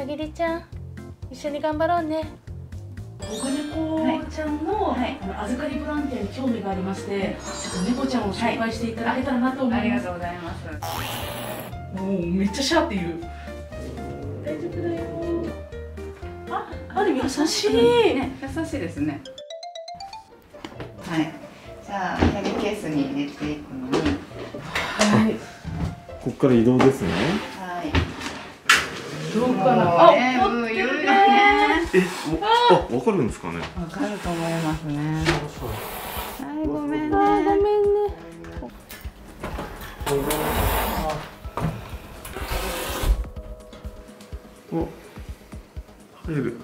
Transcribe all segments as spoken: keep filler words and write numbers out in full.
かげりちゃん、一緒に頑張ろうね。保護猫ちゃんの、はい、あの預かりボランティアに興味がありまして、ちょっと猫ちゃんを紹介していただけたらなと思います。はい、ありがとうございます。もうめっちゃシャーっていう。大丈夫だよ。あ、あでも優しい、ね、優しいですね。はい、じゃあキャリーケースに入れていくのに、はい、ここから移動ですね。はい。どうかな。あ、持ってるね。え、あ、わかるんですかね。わかると思いますね。はい、ごめんね。ごめんね。お、入る。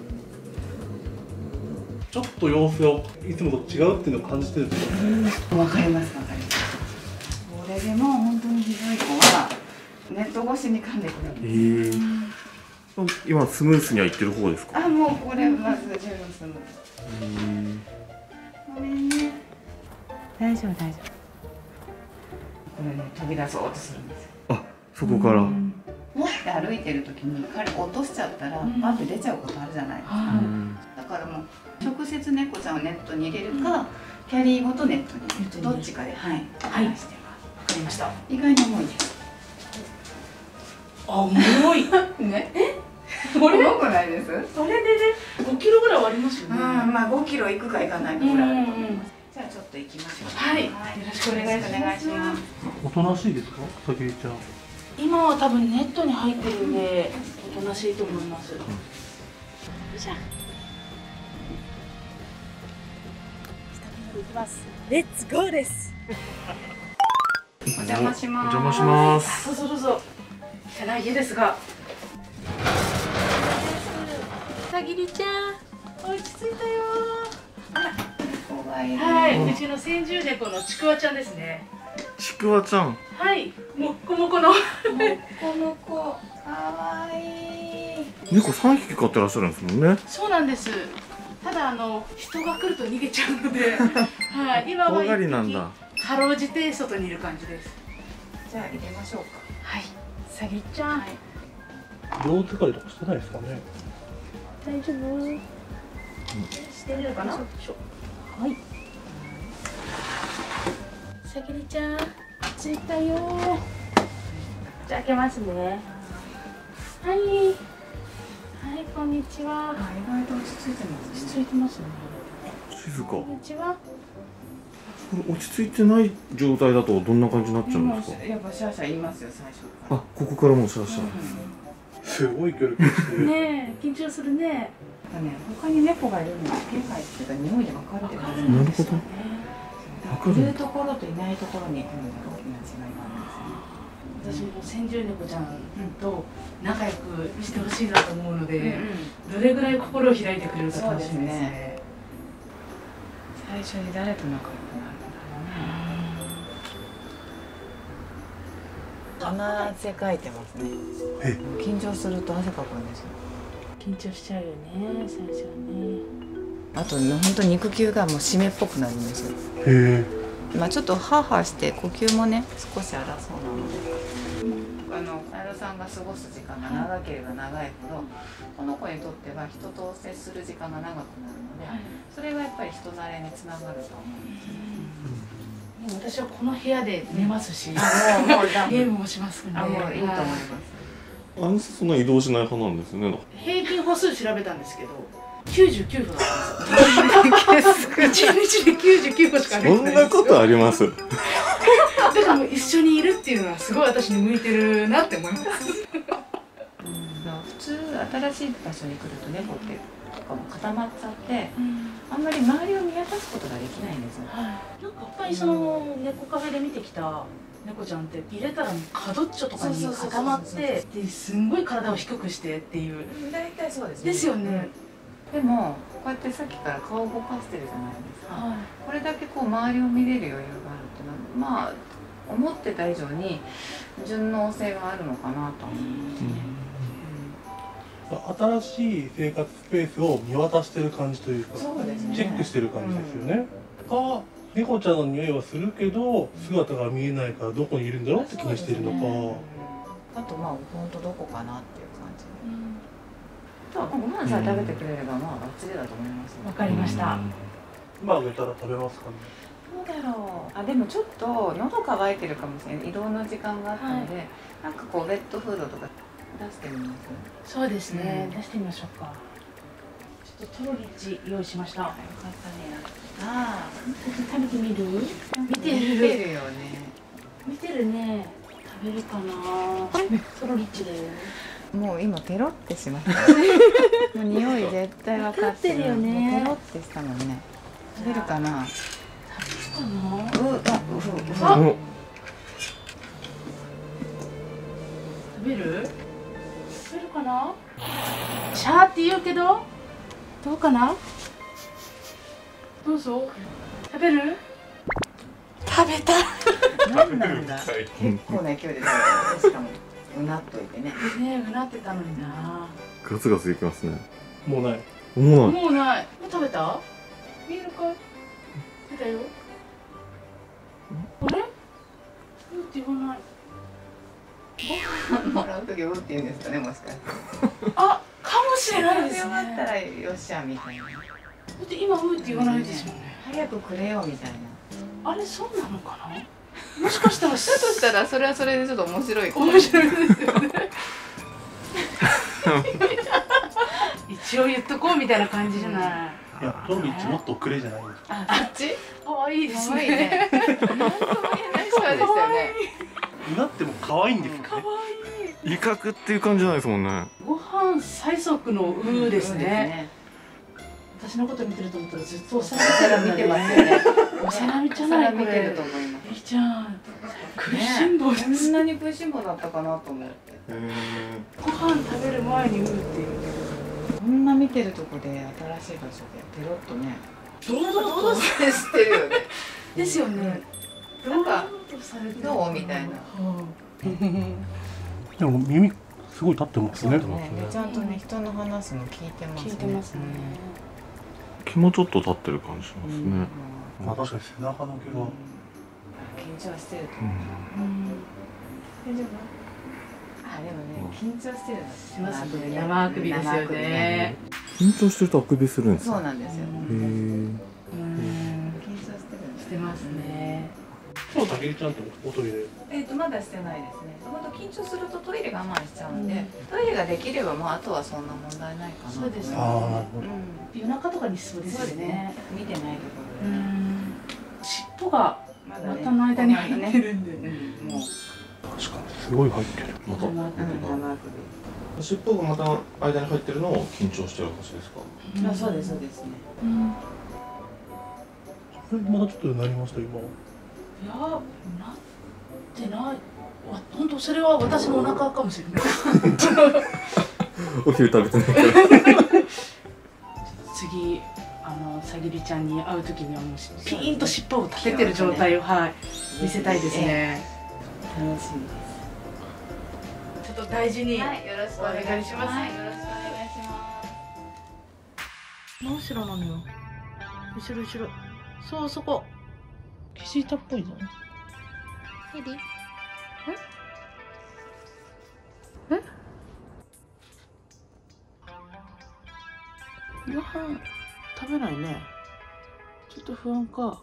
ちょっと様子をいつもと違うっていうのを感じてるんですよ。わかります、わかります。これでも本当にひどい子はネット越しに噛んでくるんです。えー、今スムースにはいってる方ですか。あ、もうこれまず十分スムース。ごめんね。大丈夫大丈夫。これね、飛び出そうとするんですよ。あ、そこから。持って歩いてる時に彼落としちゃったらバッて出ちゃうことあるじゃないですか。だからもう直接猫ちゃんをネットに入れるか、キャリーごとネットに入れるとどっちかで、はい、離してます。意外に重いです。あ、重いね。え、これ重くないです。それでね、ごキロぐらいありますよね。うん、まあごキロいくかいかないかぐらいあると思います。じゃあちょっと行きましょう。はい、よろしくお願いします。おとなしいですか、さきりちゃん。今は多分ネットに入ってるんでおとなしいと思います。じゃあ下に行きます。レッツゴーです。お邪魔します。お邪魔します。どうぞどうぞ。汚い家ですが。さぎりちゃん、落ち着いたよ。あら、怖いね。はい、うちの先住猫のちくわちゃんですね。ちくわちゃん。はい、もっこもこの。もっこもこ、かわいい。猫三匹飼ってらっしゃるんですもんね。そうなんです。ただあの人が来ると逃げちゃうので、はい、今は一匹。怖がりなんだ。かろうじて外にいる感じです。じゃあ入れましょうか。はい、さぎちゃん。両手借りとかしてないですかね。大丈夫。うん、してるかな。はい。さぎりちゃん、着いたよ。じゃあ開けますね。はい。はい、こんにちは。意外と落ち着いてます。落ち着いてますね。静か。こんにちは。落ち着いてない状態だとどんな感じになっちゃうんですか。やっぱシャーシャー言いますよ、最初から。あ、ここからもうシャーシャー、うん、すごい距離感してるね。え、緊張するね。だね、他に猫がいるのに気配っていうか匂いで分かってるんですよね。なるほど。だからいるところといないところに行くのが大きな違いなんですね。私も先住猫ちゃんと仲良くしてほしいなと思うので、うんうん、どれぐらい心を開いてくれるか楽しみですね。最初に誰と仲良くなるんだろうね。汗かいてますね。緊張すると汗かくんですよ。緊張しちゃうよね、最初はね。あとね、本当に肉球がもう湿っぽくなるんですよ。へえ。まあちょっとハーハーして呼吸もね、少し荒そうなので。あのカエルさんが過ごす時間が長ければ長いほど、この子にとっては人と接する時間が長くなるので、はい、それがやっぱり人慣れにつながると思うんですよね。私はこの部屋で寝ますし、ゲームもしますので、もういいと思います。あのそんな移動しない派なんですね。平均歩数調べたんですけど、きゅうじゅうきゅう歩だったんですよ。いちにちできゅうじゅうきゅう歩しか歩いてないんですよ。そんなことあります。だからもう一緒にいるっていうのはすごい私に向いてるなって思います。普通新しい場所に来ると猫ってとかも固まっちゃって、うん、あんまり周りを見渡すことができないんですよ。はい、なんかやっぱりその猫カフェで見てきた猫ちゃんって入れたらもう角っちょとかに固まってですんごい体を低くしてっていう。大体そうですね。ですよね。でもこうやってさっきから顔を動かしてるじゃないですか。はい、これだけこう周りを見れる余裕があるってのはまあ思ってた以上に順応性があるのかなと思いますね。新しい生活スペースを見渡してる感じというか、そうですね、チェックしてる感じですよね。うん、か猫ちゃんの匂いはするけど姿が見えないからどこにいるんだろうって気にしてるのか。あ、そうですね。あとまあ本当どこかなっていう感じで。うん、とご飯さえ食べてくれればまあバッチリだと思います。わかりました。今あげたら食べますかね。どうだろう。あでもちょっと喉乾いてるかもしれない。移動の時間があったので、はい、なんかこうウェットフードとか出してみます。そうですね、うん、出してみましょうか。ちょっとトロリッチ用意しました。よかったね。ああ食べてみる？見てる。見てるよね。見てるね。食べるかな。トロリッチだよ。もう今ペロってしまった。もう匂い絶対分かってる。ペロってしたもんね。食べるかな。食べるかな。うわ。食べる？食べるかな。シャーって言うけどどうかな。どうぞ。食べる？食べた。何なんだ。結構な勢いでしかも。うなっといてね。ねうなってたのにな。ガツガツいきますね。もうない。もうない。もうない。もう食べた？見えるか？見たよ。あれ？うんって言わない。ご飯もらうときうんって言うんですかね、もしかして。あ、かもしれないですね。終わったらよっしゃみたいな。だって今うんって言わないですよね。早くくれよみたいな。あれそうなのかな？もしかしたらだとしたらそれはそれでちょっと面白い面白いですよね。一応言っとこうみたいな感じじゃない。いやトロリッチもっとくれじゃないですか。あっち？可愛いですね。可愛いね。なんとも言えない人ですよね。うなっても可愛いんですよね。可愛い。威嚇っていう感じじゃないですもんね。ご飯最速のうーですね。私のこと見てると思ったらずっとお皿見てますよね。お皿見ちゃないこれ。見てると思います。じゃあ食いしん坊です。そんなに食いしん坊だったかなと思って。ご飯食べる前にうっていう。こんな見てるとこで新しい場所でペロッとね。堂々としてるよね。ですよね。なんかどうみたいな。でも耳すごい立ってますね。ちゃんとね人の話も聞いてますね。聞いてますね。気もちょっと立ってる感じしますね。まあ確かに背中の毛が。緊張してると思う。大丈夫？あ、でもね、緊張してるのしますね。生あくびですよね。緊張してるとあくびするんですか？そうなんですよ。へえ。うん。緊張してる。してますね。今日たけりちゃんとおトイレ？えっとまだしてないですね。本当緊張するとトイレ我慢しちゃうんで、トイレができればまああとはそんな問題ないかな。そうですね。ああ、うん。夜中とかにそうですね。見てないところで。うん。尻尾がまたの間に入ってるんでね。もう確かにすごい入ってる。また尻尾がまたの間に入ってるのを緊張してる証ですか？あ、そうですそうですね。これまだちょっとなりました今。いやなってない。本当それは私のお腹かもしれない。お昼食べてないから。次。あのさぎりちゃんに会うときにはもうピーンと尻尾を立ててる状態を、はい、見せたいですね。楽しみです。ちょっと大事に、はい、よろしくお願いします。はい、よろしくお願いします。真後ろなのよ。後ろ後ろ。そうそこ。気づいたっぽいぞ。ヘリ？え？え？ご飯。食べないね。ちょっと不安か。